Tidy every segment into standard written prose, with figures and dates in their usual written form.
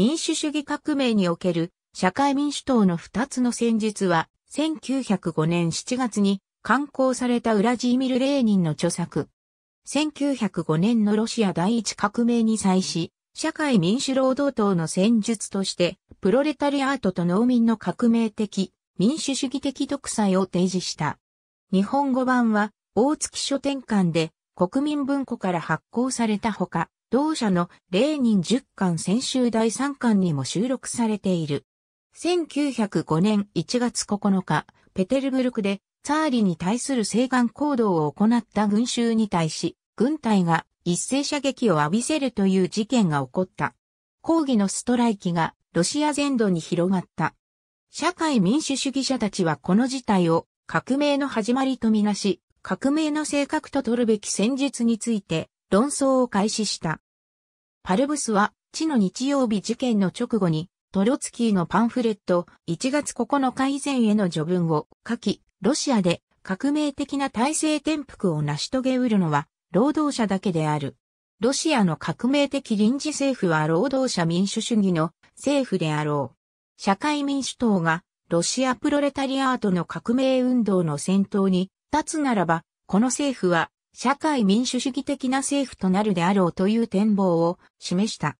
民主主義革命における社会民主党の2つの戦術は、1905年7月に刊行されたウラジーミル・レーニンの著作。1905年のロシア第一革命に際し、社会民主労働党の戦術として、プロレタリアートと農民の革命的、民主主義的独裁を提示した。日本語版は、大月書店館で国民文庫から発行されたほか、同社のレーニン10巻専修第3巻にも収録されている。1905年1月9日、ペテルブルクでツァーリに対する請願行動を行った群衆に対し、軍隊が一斉射撃を浴びせるという事件が起こった。抗議のストライキがロシア全土に広がった。社会民主主義者たちはこの事態を革命の始まりとみなし、革命の性格と取るべき戦術について論争を開始した。パルブスは、地の日曜日事件の直後に、トロツキーのパンフレット1月9日以前への序文を書き、ロシアで革命的な体制転覆を成し遂げうるのは労働者だけである。ロシアの革命的臨時政府は労働者民主主義の政府であろう。社会民主党がロシアプロレタリアートの革命運動の先頭に立つならば、この政府は社会民主主義的な政府となるであろうという展望を示した。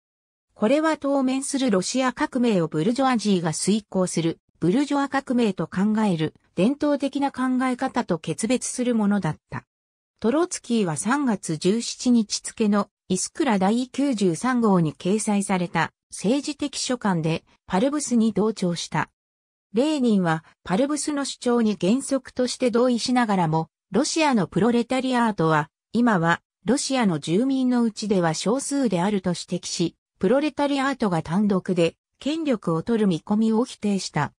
これは当面するロシア革命をブルジョアジーが遂行するブルジョア革命と考える伝統的な考え方と決別するものだった。トロツキーは3月17日付のイスクラ第93号に掲載された政治的書簡でパルブスに同調した。レーニンはパルブスの主張に原則として同意しながらも、ロシアのプロレタリアートは今はロシアの住民のうちでは少数であると指摘し、プロレタリアートが単独で権力を取る見込みを否定した。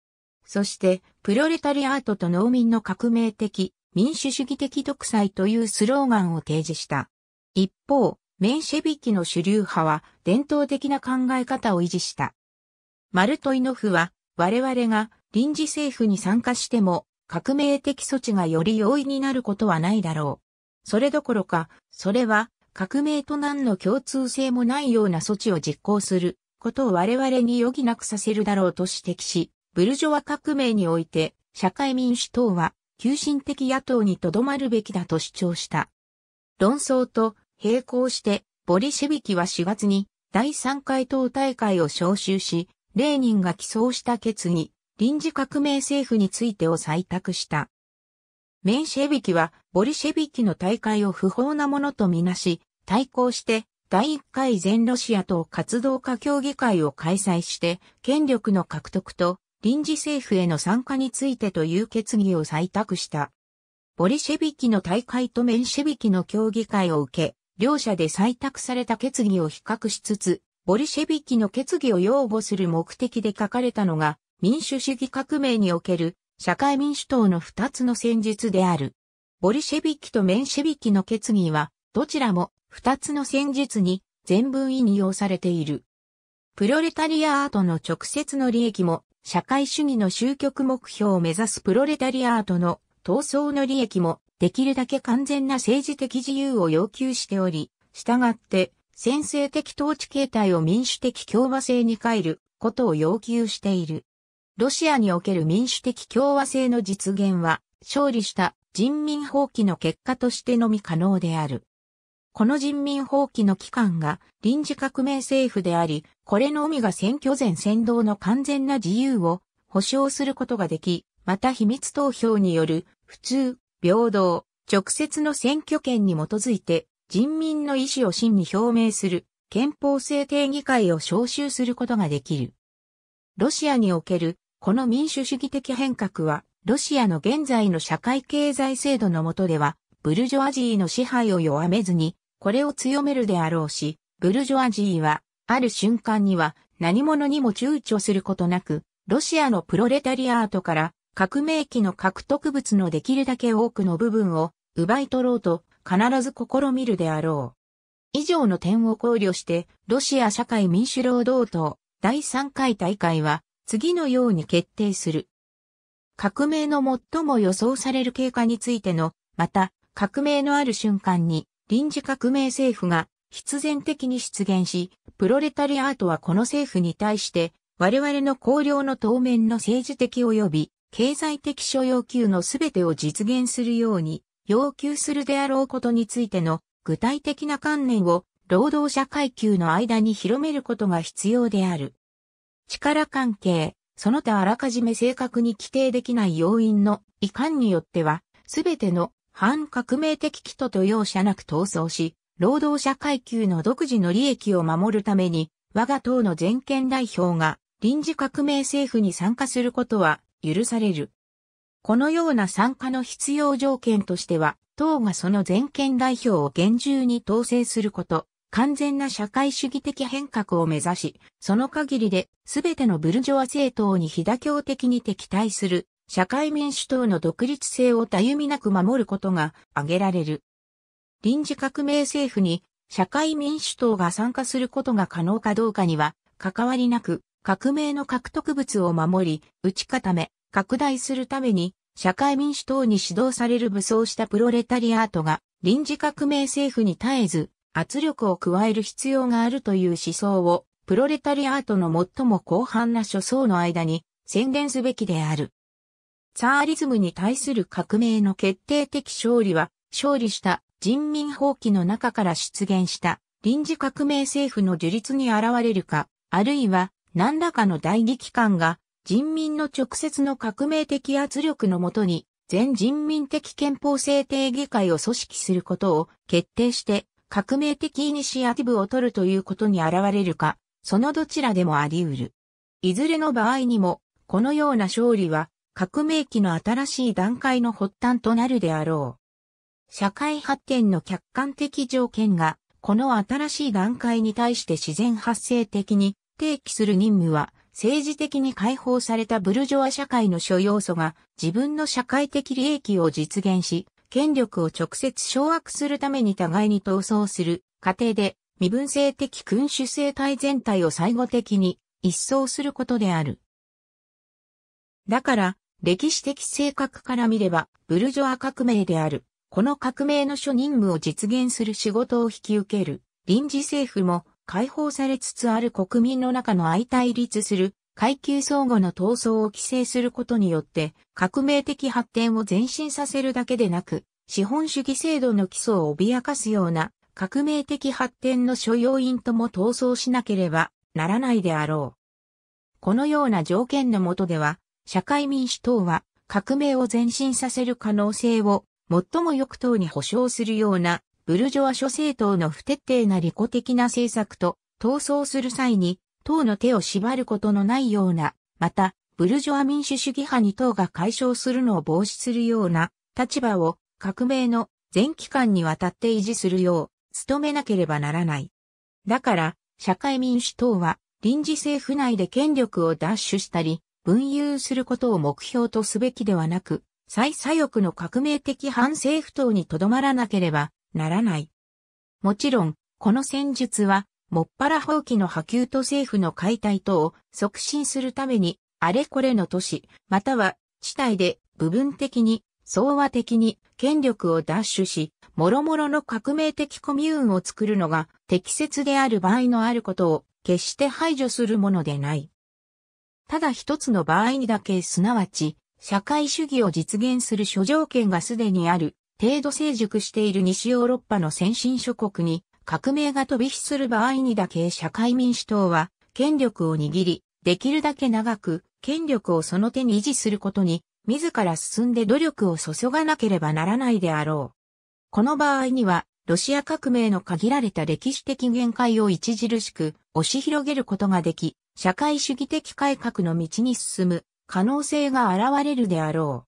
そして、プロレタリアートと農民の革命的、民主主義的独裁というスローガンを提示した。一方、メンシェビキの主流派は伝統的な考え方を維持した。マルトイノフは、我々が臨時政府に参加しても革命的措置がより容易になることはないだろう。それどころか、それは、革命と何の共通性もないような措置を実行することを我々に余儀なくさせるだろうと指摘し、ブルジョワ革命において社会民主党は急進的野党にとどまるべきだと主張した。論争と並行してボリシェビキは4月に第3回党大会を招集し、レーニンが起草した決議、臨時革命政府についてを採択した。メンシェビキはボリシェビキの大会を不法なものとみなし、対抗して、第1回全ロシア党活動家協議会を開催して、権力の獲得と臨時政府への参加についてという決議を採択した。ボリシェビキの大会とメンシェビキの協議会を受け、両者で採択された決議を比較しつつ、ボリシェビキの決議を擁護する目的で書かれたのが、民主主義革命における社会民主党の2つの戦術である。ボリシェビキとメンシェビキの決議は、どちらも、二つの戦術に全文引用されている。プロレタリアートの直接の利益も、社会主義の終局目標を目指すプロレタリアートの闘争の利益も、できるだけ完全な政治的自由を要求しており、従って、専制的統治形態を民主的共和制に変えることを要求している。ロシアにおける民主的共和制の実現は、勝利した人民蜂起の結果としてのみ可能である。この人民蜂起の期間が臨時革命政府であり、これのみが選挙前扇動の完全な自由を保障することができ、また秘密投票による普通、平等、直接の選挙権に基づいて人民の意思を真に表明する憲法制定議会を招集することができる。ロシアにおけるこの民主主義的変革は、ロシアの現在の社会経済制度の下では、ブルジョアジーの支配を弱めずに、これを強めるであろうし、ブルジョアジーは、ある瞬間には何者にも躊躇することなく、ロシアのプロレタリアートから革命期の獲得物のできるだけ多くの部分を奪い取ろうと必ず試みるであろう。以上の点を考慮して、ロシア社会民主労働党第3回大会は次のように決定する。革命の最も予想される経過についての、また革命のある瞬間に、臨時革命政府が必然的に出現し、プロレタリアートはこの政府に対して、我々の公領の当面の政治的及び経済的諸要求のすべてを実現するように、要求するであろうことについての具体的な観念を労働者階級の間に広めることが必要である。力関係、その他あらかじめ正確に規定できない要因の移管によっては、すべての反革命的企図と容赦なく闘争し、労働者階級の独自の利益を守るために、我が党の全権代表が臨時革命政府に参加することは許される。このような参加の必要条件としては、党がその全権代表を厳重に統制すること、完全な社会主義的変革を目指し、その限りで全てのブルジョワ政党に非妥協的に敵対する社会民主党の独立性をたゆみなく守ることが挙げられる。臨時革命政府に社会民主党が参加することが可能かどうかには関わりなく、革命の獲得物を守り、打ち固め、拡大するために、社会民主党に指導される武装したプロレタリアートが、臨時革命政府に絶えず、圧力を加える必要があるという思想を、プロレタリアートの最も広範な諸層の間に、宣伝すべきである。ツァーリズムに対する革命の決定的勝利は、勝利した人民蜂起の中から出現した、臨時革命政府の樹立に現れるか、あるいは、何らかの代議機関が人民の直接の革命的圧力のもとに全人民的憲法制定議会を組織することを決定して革命的イニシアティブを取るということに現れるか、そのどちらでもあり得る。いずれの場合にも、このような勝利は革命期の新しい段階の発端となるであろう。社会発展の客観的条件が、この新しい段階に対して自然発生的に、提起する任務は、政治的に解放されたブルジョア社会の諸要素が自分の社会的利益を実現し、権力を直接掌握するために互いに闘争する過程で、未分制的君主政体全体を最後的に一掃することである。だから、歴史的性格から見れば、ブルジョア革命である。この革命の諸任務を実現する仕事を引き受ける臨時政府も、解放されつつある国民の中の相対立する階級相互の闘争を規制することによって革命的発展を前進させるだけでなく資本主義制度の基礎を脅かすような革命的発展の諸要因とも闘争しなければならないであろう。このような条件の下では社会民主党は革命を前進させる可能性を最も翼党に保障するようなブルジョア諸政党の不徹底な利己的な政策と闘争する際に党の手を縛ることのないような、またブルジョア民主主義派に党が解消するのを防止するような立場を革命の全期間にわたって維持するよう努めなければならない。だから社会民主党は臨時政府内で権力を奪取したり分有することを目標とすべきではなく、最左翼の革命的反政府党にとどまらなければならない。もちろん、この戦術は、もっぱら蜂起の波及と政府の解体等を促進するために、あれこれの都市、または地帯で部分的に、総和的に権力を奪取し、諸々の革命的コミューンを作るのが適切である場合のあることを決して排除するものでない。ただ一つの場合にだけ、すなわち、社会主義を実現する諸条件がすでにある。程度成熟している西ヨーロッパの先進諸国に革命が飛び火する場合にだけ社会民主党は権力を握り、できるだけ長く権力をその手に維持することに自ら進んで努力を注がなければならないであろう。この場合にはロシア革命の限られた歴史的限界を著しく押し広げることができ、社会主義的改革の道に進む可能性が現れるであろう。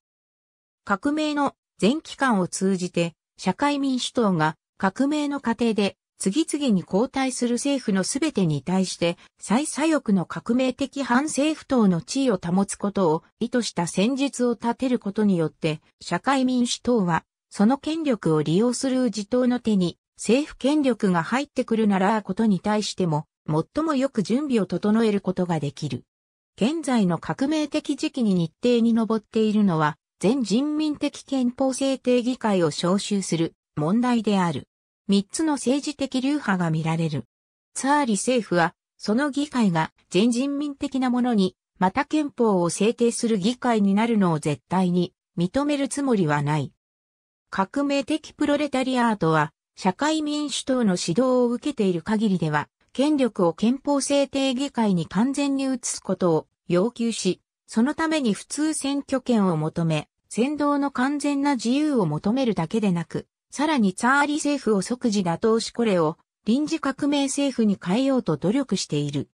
革命の全期間を通じて、社会民主党が革命の過程で次々に交代する政府のすべてに対して、最左翼の革命的反政府党の地位を保つことを意図した戦術を立てることによって、社会民主党は、その権力を利用する右党の手に政府権力が入ってくるならことに対しても、最もよく準備を整えることができる。現在の革命的時期に日程に上っているのは、全人民的憲法制定議会を招集する問題である。3つの政治的流派が見られる。ツァーリ政府は、その議会が全人民的なものに、また憲法を制定する議会になるのを絶対に認めるつもりはない。革命的プロレタリアートは、社会民主党の指導を受けている限りでは、権力を憲法制定議会に完全に移すことを要求し、そのために普通選挙権を求め、扇動の完全な自由を求めるだけでなく、さらにツァーリ政府を即時打倒しこれを臨時革命政府に変えようと努力している。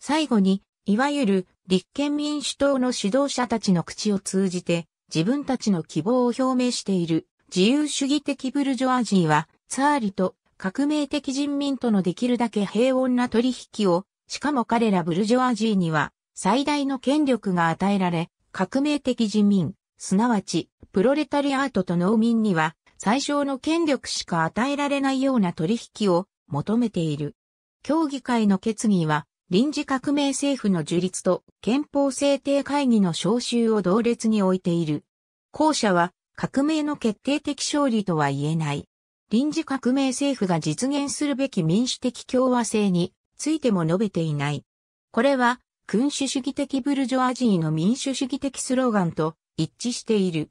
最後に、いわゆる立憲民主党の指導者たちの口を通じて自分たちの希望を表明している自由主義的ブルジョアジーはツァーリと革命的人民とのできるだけ平穏な取引を、しかも彼らブルジョアジーには最大の権力が与えられ、革命的人民、すなわちプロレタリアートと農民には最小の権力しか与えられないような取引を求めている。協議会の決議は臨時革命政府の樹立と憲法制定会議の召集を同列に置いている。後者は革命の決定的勝利とは言えない。臨時革命政府が実現するべき民主的共和制についても述べていない。これは君主主義的ブルジョアジーの民主主義的スローガンと一致している。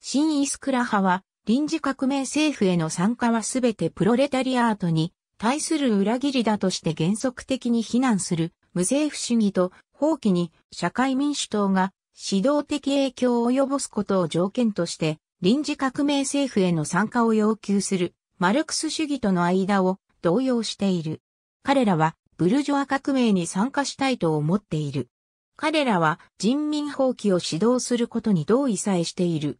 新イスクラ派は、臨時革命政府への参加はすべてプロレタリアートに対する裏切りだとして原則的に非難する無政府主義と放棄に社会民主党が指導的影響を及ぼすことを条件として臨時革命政府への参加を要求するマルクス主義との間を動揺している。彼らはブルジョア革命に参加したいと思っている。彼らは人民放棄を指導することに同意さえしている。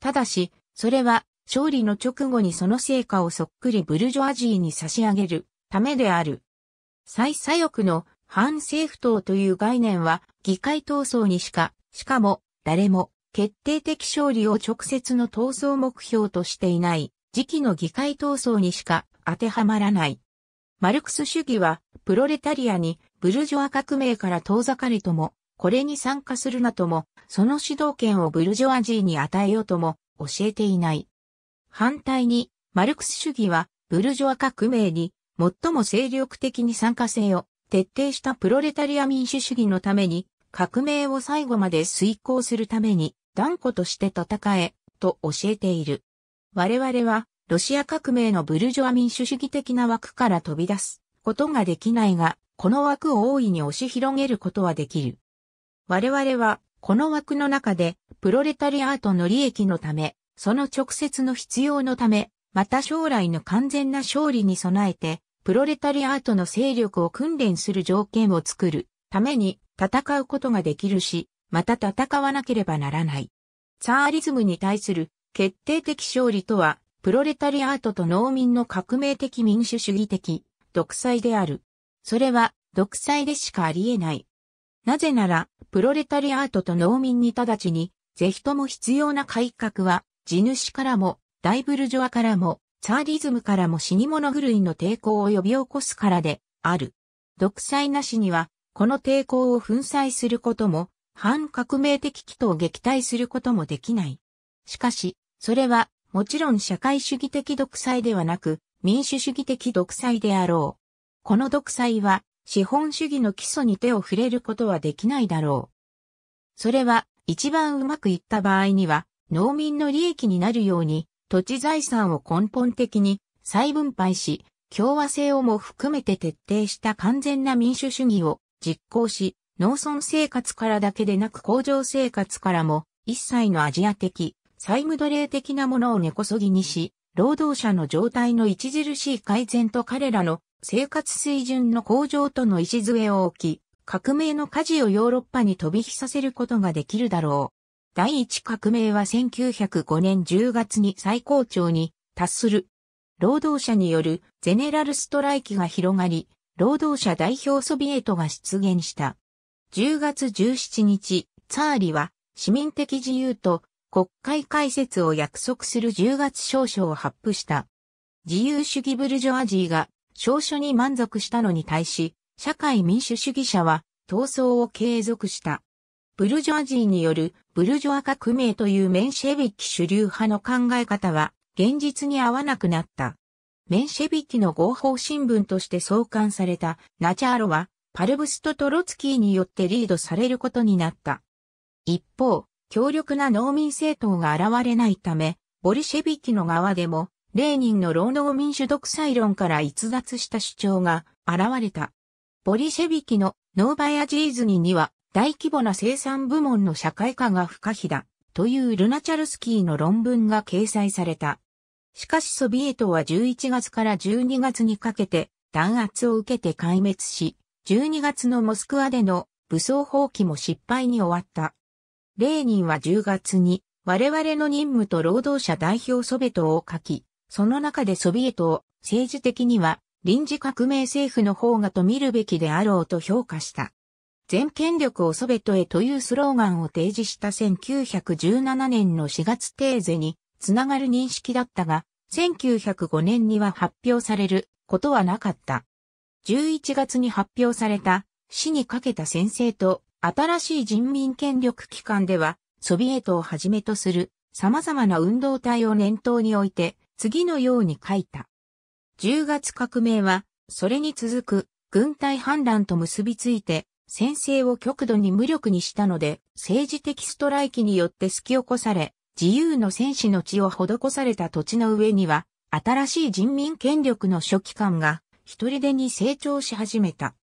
ただし、それは勝利の直後にその成果をそっくりブルジョアジーに差し上げるためである。最左翼の反政府党という概念は議会闘争にしかも誰も決定的勝利を直接の闘争目標としていない時期の議会闘争にしか当てはまらない。マルクス主義はプロレタリアにブルジョア革命から遠ざかりとも、これに参加するなとも、その主導権をブルジョアジーに与えようとも教えていない。反対に、マルクス主義はブルジョア革命に最も精力的に参加性を徹底したプロレタリア民主主義のために、革命を最後まで遂行するために断固として戦え、と教えている。我々はロシア革命のブルジョア民主主義的な枠から飛び出すことができないが、この枠を大いに押し広げることはできる。我々は、この枠の中で、プロレタリアートの利益のため、その直接の必要のため、また将来の完全な勝利に備えて、プロレタリアートの勢力を訓練する条件を作るために戦うことができるし、また戦わなければならない。ツァーリズムに対する決定的勝利とは、プロレタリアートと農民の革命的民主主義的独裁である。それは独裁でしかあり得ない。なぜなら、プロレタリアートと農民に直ちに、ぜひとも必要な改革は、地主からも、大ブルジョアからも、ツァーリズムからも死に物狂いの抵抗を呼び起こすからで、ある。独裁なしには、この抵抗を粉砕することも、反革命的気頭を撃退することもできない。しかし、それは、もちろん社会主義的独裁ではなく、民主主義的独裁であろう。この独裁は、資本主義の基礎に手を触れることはできないだろう。それは一番うまくいった場合には農民の利益になるように土地財産を根本的に再分配し共和制をも含めて徹底した完全な民主主義を実行し農村生活からだけでなく工場生活からも一切のアジア的債務奴隷的なものを根こそぎにし労働者の状態の著しい改善と彼らの生活水準の向上との礎を置き、革命の舵をヨーロッパに飛び火させることができるだろう。第一革命は1905年10月に最高潮に達する。労働者によるゼネラルストライキが広がり、労働者代表ソビエトが出現した。10月17日、ツァーリは市民的自由と国会開設を約束する10月詔書を発布した。自由主義ブルジョアジーが詔書に満足したのに対し、社会民主主義者は闘争を継続した。ブルジョアジーによるブルジョア革命というメンシェヴィキ主流派の考え方は現実に合わなくなった。メンシェビキの合法新聞として創刊されたナチャーロはパルブスとトロツキーによってリードされることになった。一方、強力な農民政党が現れないため、ボリシェビキの側でも、レーニンの労働民主独裁論から逸脱した主張が現れた。ボリシェビキのノーバヤジーズニには大規模な生産部門の社会化が不可避だというルナチャルスキーの論文が掲載された。しかしソビエトは11月から12月にかけて弾圧を受けて壊滅し、12月のモスクワでの武装蜂起も失敗に終わった。レーニンは10月に我々の任務と労働者代表ソベトを書き、その中でソビエトを政治的には臨時革命政府の方がと見るべきであろうと評価した。全権力をソベトへというスローガンを提示した1917年の4月テーゼにつながる認識だったが、1905年には発表されることはなかった。11月に発表された死にかけた宣誓と新しい人民権力機関では、ソビエトをはじめとする様々な運動体を念頭に置いて、次のように書いた。10月革命は、それに続く軍隊反乱と結びついて、宣誓を極度に無力にしたので、政治的ストライキによって突き起こされ、自由の戦士の血を施された土地の上には、新しい人民権力の諸機関が、一人でに成長し始めた。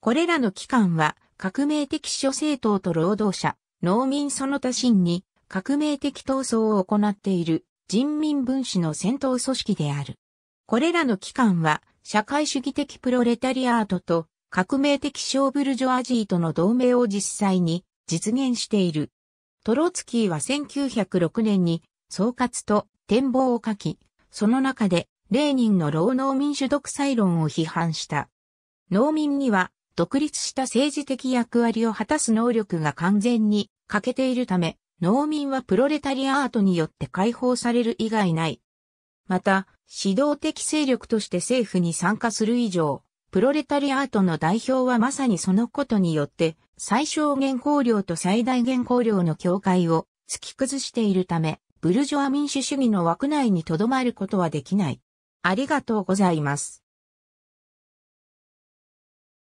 これらの機関は、革命的諸政党と労働者、農民その他真に、革命的闘争を行っている。人民分子の戦闘組織である。これらの機関は、社会主義的プロレタリアートと革命的小ブルジョアジーとの同盟を実際に実現している。トロツキーは1906年に総括と展望を書き、その中でレーニンの労農民主独裁論を批判した。農民には独立した政治的役割を果たす能力が完全に欠けているため、農民はプロレタリアートによって解放される以外ない。また、指導的勢力として政府に参加する以上、プロレタリアートの代表はまさにそのことによって、最小限公領と最大限公領の境界を突き崩しているため、ブルジョア民主主義の枠内に留まることはできない。ありがとうございます。